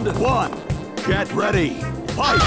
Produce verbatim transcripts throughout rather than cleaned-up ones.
Round one. Get ready. Fight!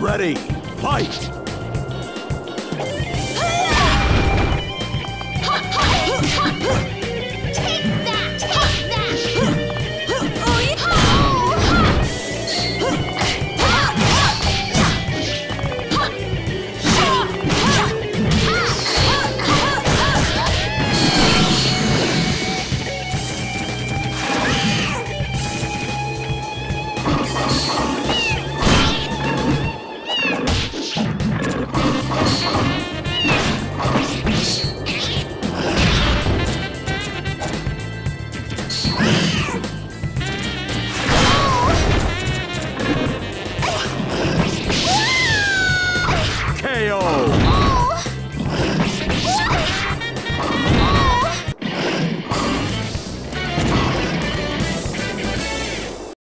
Ready, fight!